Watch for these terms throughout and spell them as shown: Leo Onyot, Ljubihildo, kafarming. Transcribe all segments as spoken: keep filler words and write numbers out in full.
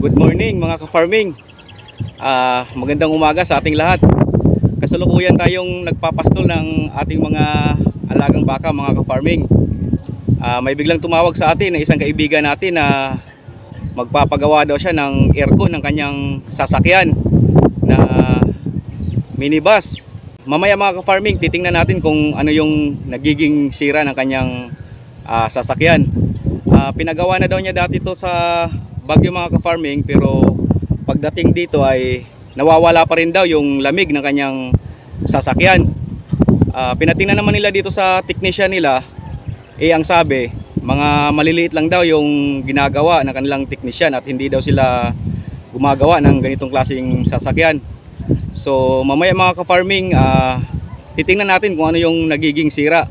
Good morning mga ka-farming. uh, Magandang umaga sa ating lahat. Kasalukuyan tayong nagpapastol ng ating mga alagang baka mga ka-farming. uh, May biglang tumawag sa atin na isang kaibigan natin na magpapagawa daw siya ng aircon ng kanyang sasakyan na minibus. Mamaya mga ka-farming, titingnan natin kung ano yung nagiging sira ng kanyang uh, sasakyan. Uh, pinagawa na daw niya dati to sa Bagyo mga ka-farming, pero pagdating dito ay nawawala pa rin daw yung lamig ng kanyang sasakyan. Uh, pinatingnan naman nila dito sa technician nila, eh ang sabi, mga maliliit lang daw yung ginagawa ng kanilang technician at hindi daw sila gumagawa ng ganitong klaseng sasakyan. So mamaya mga ka-farming, uh, titingnan natin kung ano yung nagiging sira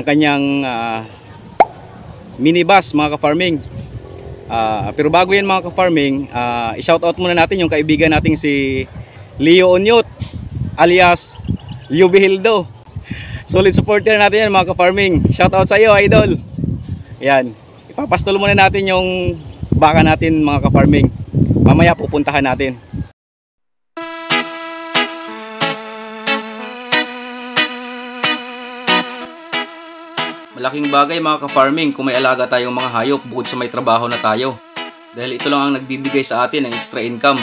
ng kanyang uh, minibus mga ka-farming. uh, Pero bago yan mga ka-farming, uh, i-shoutout muna natin yung kaibigan nating si Leo Onyot alias Ljubihildo. Solid supporter natin yan mga ka-farming. Shoutout sa iyo idol. Yan, ipapastol muna natin yung baka natin mga ka-farming. Mamaya pupuntahan natin. Malaking bagay mga ka-farming kung may alaga tayong mga hayop bukod sa may trabaho na tayo, dahil ito lang ang nagbibigay sa atin ng extra income.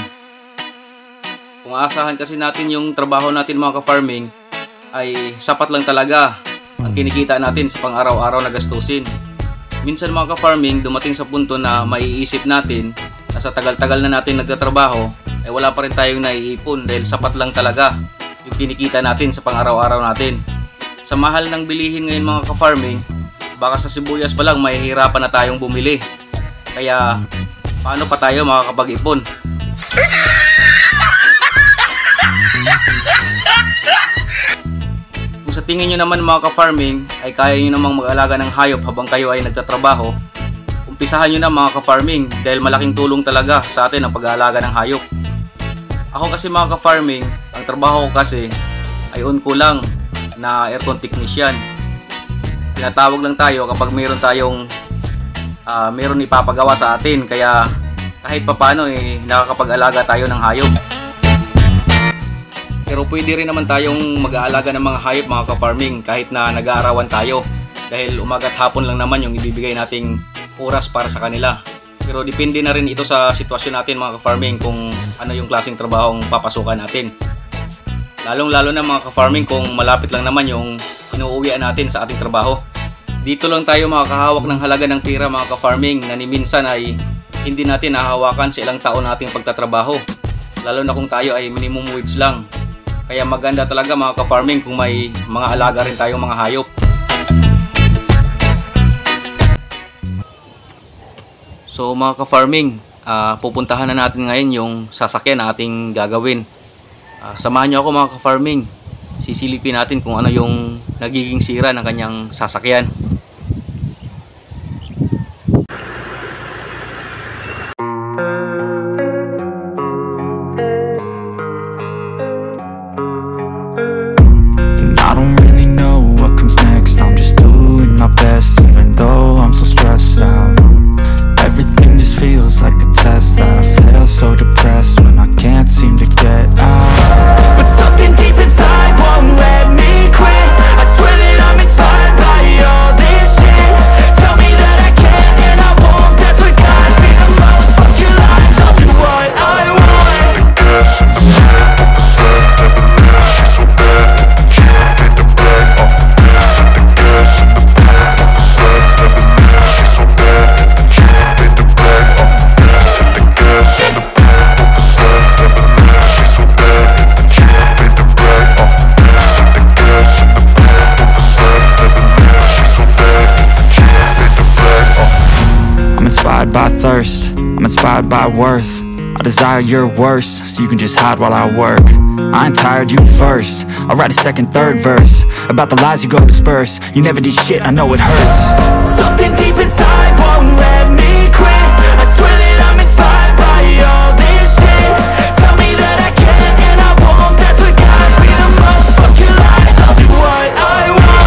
Kung aasahan kasi natin yung trabaho natin mga ka-farming, ay sapat lang talaga ang kinikita natin sa pang-araw-araw na gastusin. Minsan mga ka-farming, dumating sa punto na maiisip natin na sa tagal-tagal na natin nagtatrabaho ay wala pa rin tayong naiipon dahil sapat lang talaga yung kinikita natin sa pang-araw-araw natin. Sa mahal ng bilihin ngayon mga ka-farming, baka sa sibuyas pa lang mahihirapan na tayong bumili. Kaya paano pa tayo makakapag-ipon? Kung sa tingin nyo naman mga ka-farming ay kaya nyo namang mag-alaga ng hayop habang kayo ay nagtatrabaho, umpisahan nyo na mga ka-farming dahil malaking tulong talaga sa atin ang pag-aalaga ng hayop. Ako kasi mga ka-farming, ang trabaho ko kasi ay on ko lang na aircon technician. Tinatawag lang tayo kapag mayroon tayong uh, mayroon ipapagawa sa atin, kaya kahit papano eh, nakakapag-alaga tayo ng hayop. Pero pwede rin naman tayong mag-aalaga ng mga hayop mga ka-farming kahit na nag-aarawan tayo, dahil umaga at hapon lang naman yung ibibigay nating oras para sa kanila. Pero depende na rin ito sa sitwasyon natin mga ka-farming kung ano yung klaseng trabaho ang papasukan natin. Lalong-lalo na mga ka-farming kung malapit lang naman yung inuuwian natin sa ating trabaho. Dito lang tayo makakahawak ng halaga ng pera mga ka-farming na niminsan ay hindi natin nahahawakan sa ilang taon nating pagtatrabaho. Lalo na kung tayo ay minimum wage lang. Kaya maganda talaga mga ka-farming kung may mga alaga rin tayong mga hayop. So mga ka-farming, uh, pupuntahan na natin ngayon yung sasakyan na ating gagawin. Uh, samahan nyo ako mga ka-farming. Sisilipin natin kung ano yung nagiging sira ng kanyang sasakyan. I don't really know what comes next. I'm just doing my best even though I'm so stressed out. Everything just feels like a test that I feel so depressed when I can't seem to get out. By thirst, I'm inspired by worth. I desire your worst, so you can just hide while I work. I ain't tired, you first. I'll write a second, third verse about the lies you go disperse. You never did shit, I know it hurts. Something deep inside won't let me quit. I swear that I'm inspired by all this shit. Tell me that I can and I won't. That's what guides me the most. Fuck your lies, I'll do what I want.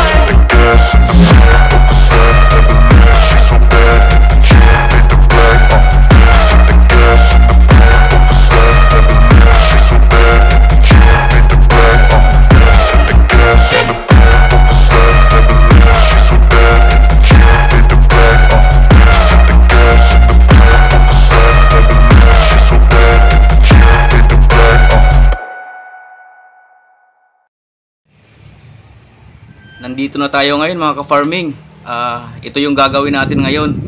nandito na tayo ngayon mga ka-farming. Uh, ito yung gagawin natin ngayon.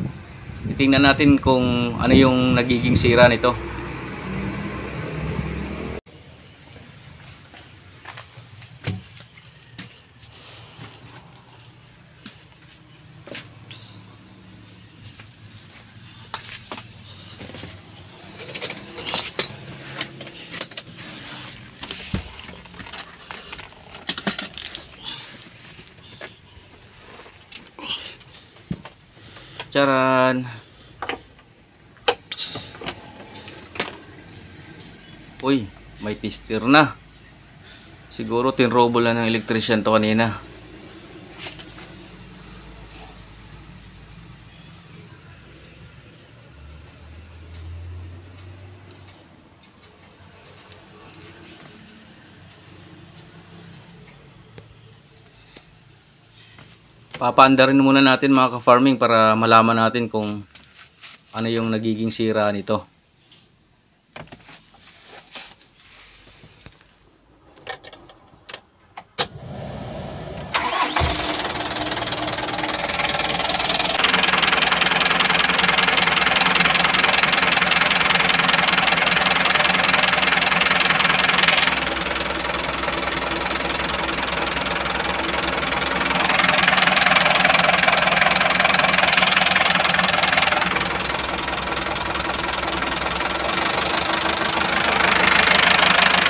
Tingnan natin kung ano yung nagiging sira nito. Charan. Uy, may tester na. Siguro tinrobo lang ng electrician to kanina. Papaandarin muna natin mga ka-farming para malaman natin kung ano yung nagiging sira nito.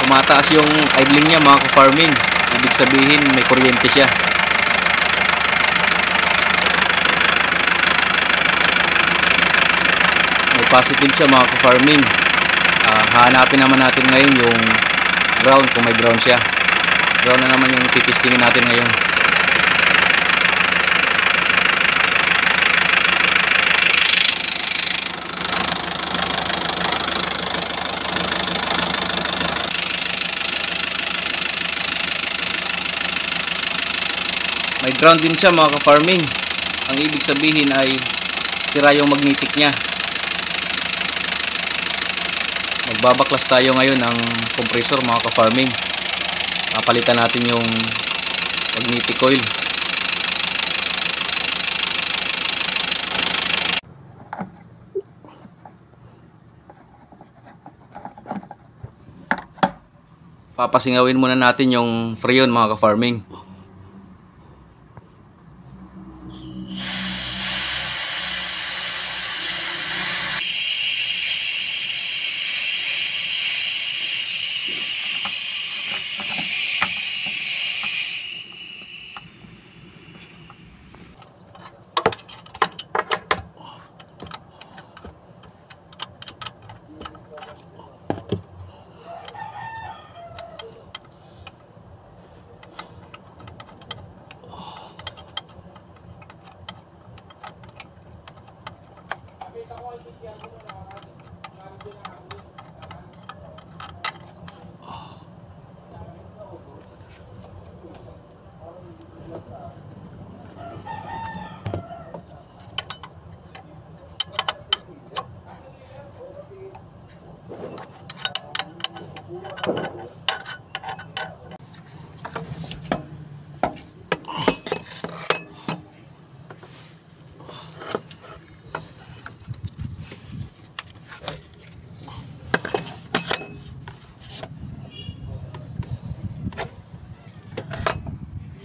Mataas yung idling niya mga ka-farming, ibig sabihin may kuryente siya. May positive siya mga ka-farming. Uh, hanapin naman natin ngayon yung ground, kung may ground siya. Ground na naman yung titistingin natin ngayon. May ground din siya mga ka-farming. Ang ibig sabihin ay sira yung magnetic niya. Magbabaklas tayo ngayon ng compressor mga ka-farming. Papalitan natin yung magnetic coil. Papasingawin muna natin yung freon mga ka-farming.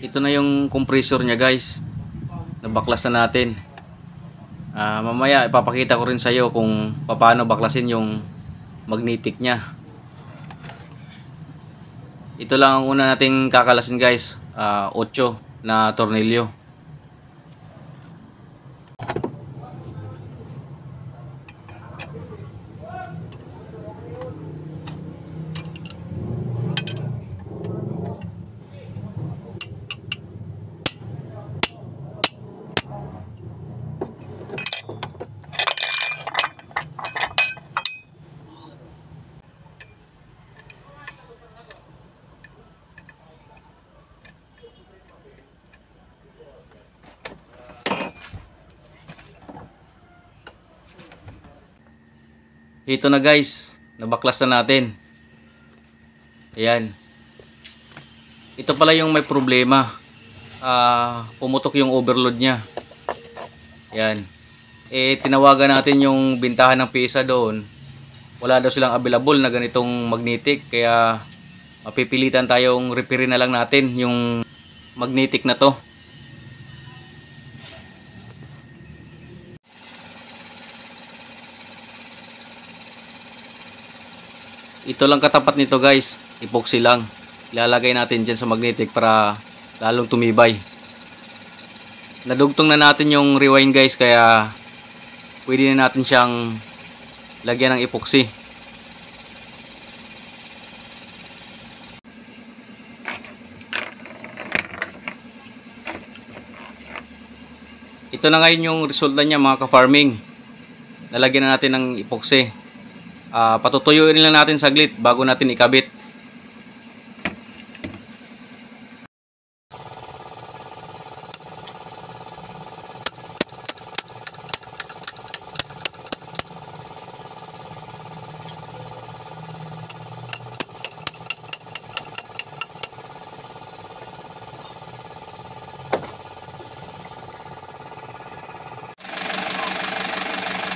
Ito na yung compressor niya guys. Nabaklas na natin. Uh, mamaya ipapakita ko rin sa iyo kung paano baklasin yung magnetic niya. Ito lang ang una nating kakalasin guys. Uh, eight na tornilyo. Ito na guys, nabaklas na natin. Ayan. Ito pala yung may problema. uh, pumutok yung overload niya. Yan. Eh, tinawagan natin yung bintahan ng pyesa doon. Wala daw silang available na ganitong magnetic, kaya mapipilitan tayong repair na lang natin yung magnetic na to. Ito lang katapat nito guys, epoxy lang. Ilalagay natin dyan sa magnetic para lalong tumibay. Nadugtong na natin yung rewind guys, kaya pwede na natin siyang lagyan ng epoxy. Ito na ngayon yung resulta niya mga ka-farming. Nalagyan na natin ng epoxy. Uh, patutuyuin lang natin saglit bago natin ikabit.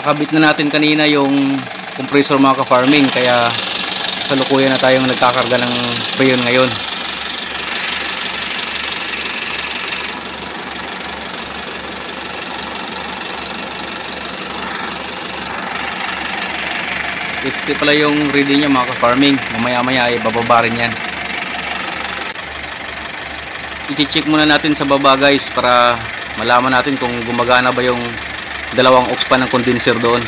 Kabit na natin kanina yung compressor mga ka-farming, kaya salukuyan na tayong nagkakarga ng freon ngayon. Ito pala yung reading niya mga ka-farming. Mamaya maya ay bababa rin yan. I-check muna natin sa baba guys para malaman natin kung gumagana ba yung dalawang ox pan ng condenser doon.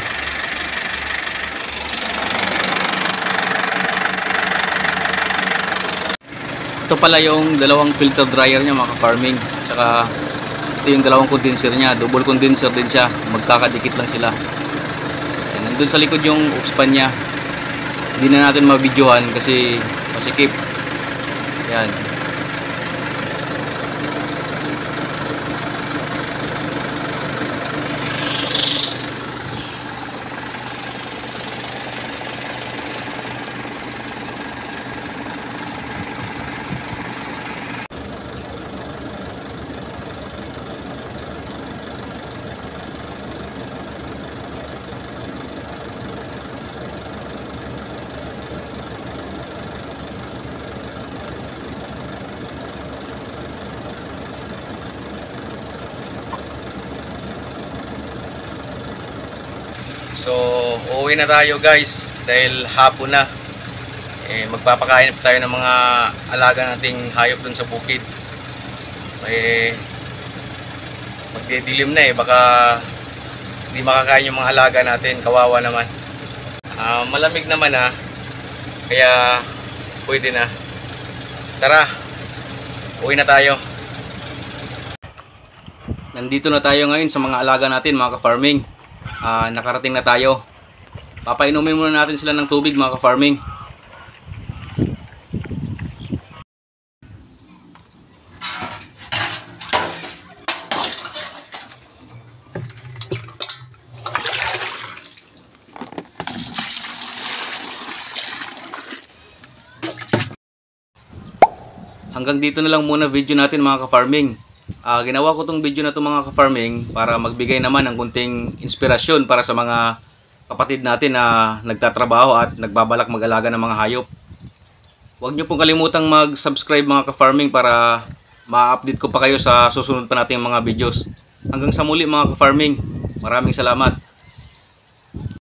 Ito pala yung dalawang filter dryer niya mga ka-farming. Tsaka ito yung dalawang condenser niya. Double condenser din siya. Magkakadikit lang sila. And nandun sa likod yung oxpan niya. Hindi na natin mabidyohan kasi masikip. Yan. So, uuwi na tayo guys dahil hapon na. Eh, magpapakain pa tayo ng mga alaga nating hayop dun sa bukid. Eh, magdidilim na eh. Baka hindi makakain yung mga alaga natin. Kawawa naman. Uh, malamig naman ah. Kaya pwede na. Tara, uuwi na tayo. Nandito na tayo ngayon sa mga alaga natin mga ka-farming. Uh, nakarating na tayo. Papainumin muna natin sila ng tubig mga ka-farming. Hanggang dito na lang muna video natin mga ka-farming. Uh, ginawa ko tong video na to mga ka-farming para magbigay naman ng kunting inspirasyon para sa mga kapatid natin na nagtatrabaho at nagbabalak mag-alaga ng mga hayop. Huwag nyo pong kalimutang mag-subscribe mga ka-farming para ma-update ko pa kayo sa susunod pa nating mga videos. Hanggang sa muli mga ka-farming, maraming salamat.